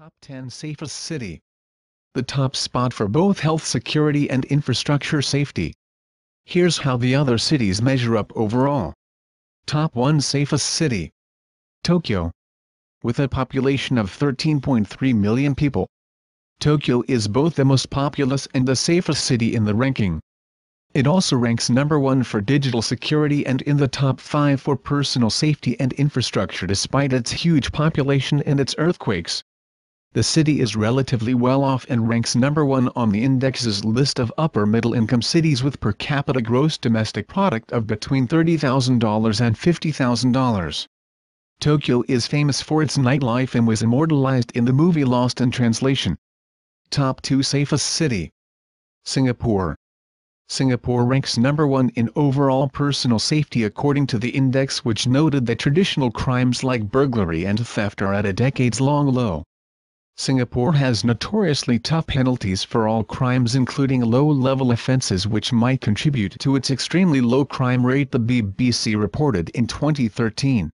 Top 10 Safest City. The top spot for both health security and infrastructure safety. Here's how the other cities measure up overall. Top 1 Safest City. Tokyo. With a population of 13.3 million people, Tokyo is both the most populous and the safest city in the ranking. It also ranks number 1 for digital security and in the top 5 for personal safety and infrastructure despite its huge population and its earthquakes. The city is relatively well off and ranks number 1 on the index's list of upper-middle-income cities with per capita gross domestic product of between $30,000 and $50,000. Tokyo is famous for its nightlife and was immortalized in the movie Lost in Translation. Top 2 Safest City. Singapore. Singapore ranks number 1 in overall personal safety according to the index, which noted that traditional crimes like burglary and theft are at a decades-long low. Singapore has notoriously tough penalties for all crimes, including low-level offenses, which might contribute to its extremely low crime rate, the BBC reported in 2013.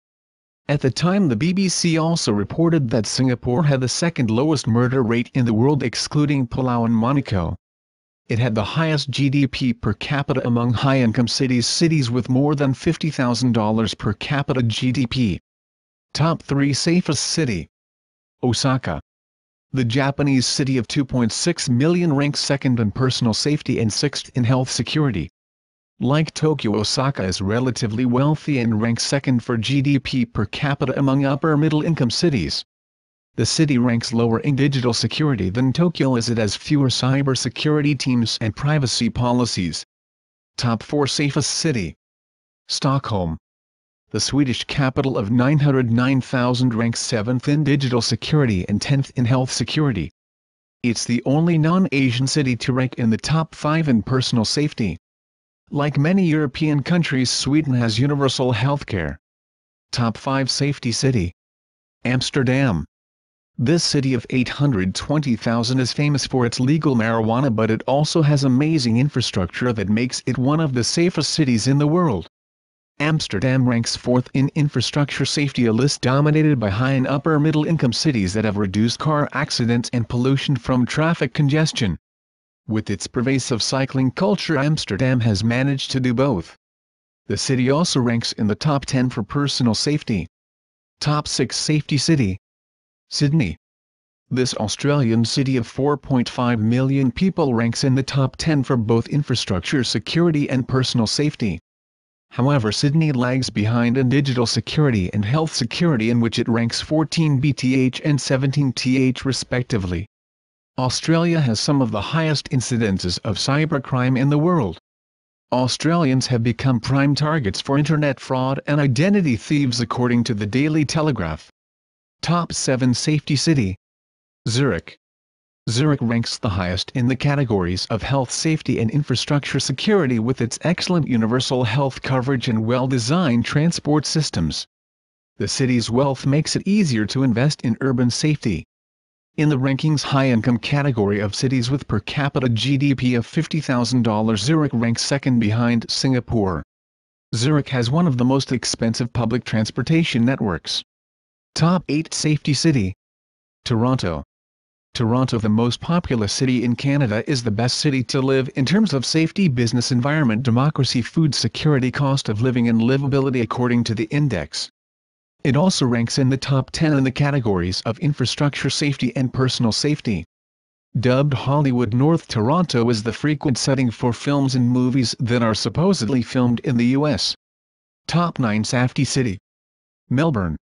At the time, the BBC also reported that Singapore had the second lowest murder rate in the world, excluding Palau and Monaco. It had the highest GDP per capita among high-income cities with more than $50,000 per capita GDP. Top 3 Safest City. Osaka. The Japanese city of 2.6 million ranks second in personal safety and sixth in health security. Like Tokyo, Osaka is relatively wealthy and ranks second for GDP per capita among upper-middle-income cities. The city ranks lower in digital security than Tokyo as it has fewer cybersecurity teams and privacy policies. Top 4 Safest City. Stockholm. The Swedish capital of 909,000 ranks 7th in digital security and 10th in health security. It's the only non-Asian city to rank in the top 5 in personal safety. Like many European countries, Sweden has universal healthcare. Top 5 Safety City. Amsterdam. This city of 820,000 is famous for its legal marijuana, but it also has amazing infrastructure that makes it one of the safest cities in the world. Amsterdam ranks 4th in infrastructure safety, a list dominated by high and upper-middle-income cities that have reduced car accidents and pollution from traffic congestion. With its pervasive cycling culture, Amsterdam has managed to do both. The city also ranks in the top 10 for personal safety. Top 6 Safety City. Sydney. This Australian city of 4.5 million people ranks in the top 10 for both infrastructure security and personal safety. However, Sydney lags behind in digital security and health security, in which it ranks 14th and 17th respectively. Australia has some of the highest incidences of cybercrime in the world. Australians have become prime targets for internet fraud and identity thieves, according to the Daily Telegraph. Top 7 Safety City. Zurich. Zurich ranks the highest in the categories of health safety and infrastructure security with its excellent universal health coverage and well-designed transport systems. The city's wealth makes it easier to invest in urban safety. In the ranking's high-income category of cities with per capita GDP of $50,000, Zurich ranks second behind Singapore. Zurich has one of the most expensive public transportation networks. Top 8 Safety City. Toronto. Toronto, the most populous city in Canada, is the best city to live in terms of safety, business environment, democracy, food security, cost of living and livability according to the index. It also ranks in the top 10 in the categories of infrastructure safety and personal safety. Dubbed Hollywood North, Toronto is the frequent setting for films and movies that are supposedly filmed in the US. Top 9 Safety City. Melbourne.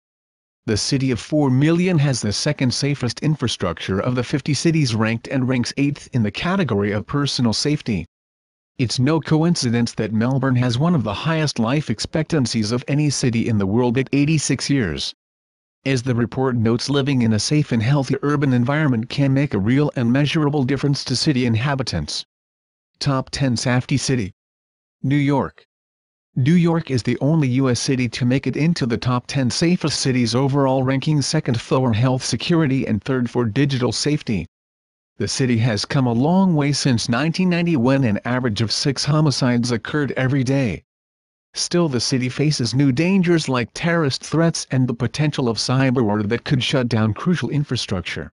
The city of 4 million has the second safest infrastructure of the 50 cities ranked and ranks 8th in the category of personal safety. It's no coincidence that Melbourne has one of the highest life expectancies of any city in the world at 86 years. As the report notes, living in a safe and healthy urban environment can make a real and measurable difference to city inhabitants. Top 10 Safety City. New York. New York is the only U.S. city to make it into the top 10 safest cities overall, ranking second for health security and third for digital safety. The city has come a long way since 1990, when an average of 6 homicides occurred every day. Still, the city faces new dangers like terrorist threats and the potential of cyberwar that could shut down crucial infrastructure.